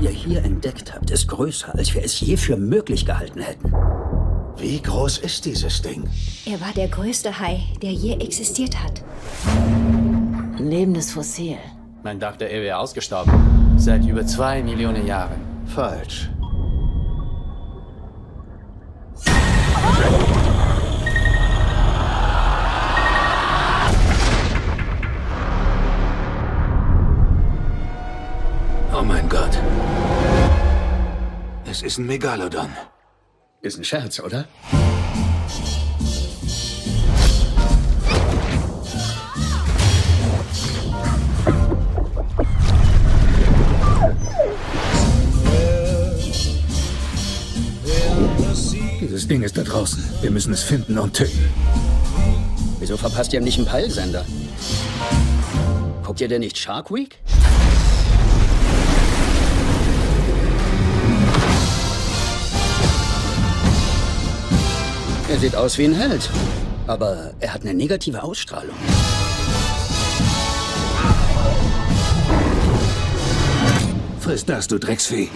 was ihr hier entdeckt habt, ist größer, als wir es je für möglich gehalten hätten. Wie groß ist dieses Ding? Er war der größte Hai, der je existiert hat. Ein lebendes Fossil. Man dachte, er wäre ausgestorben. Seit über 2 Millionen Jahren. Falsch. Oh mein Gott. Es ist ein Megalodon. Ist ein Scherz, oder? Dieses Ding ist da draußen. Wir müssen es finden und töten. Wieso verpasst ihr nicht einen Peilsender? Guckt ihr denn nicht Shark Week? Er sieht aus wie ein Held, aber er hat eine negative Ausstrahlung. Friss das, du Drecksvieh.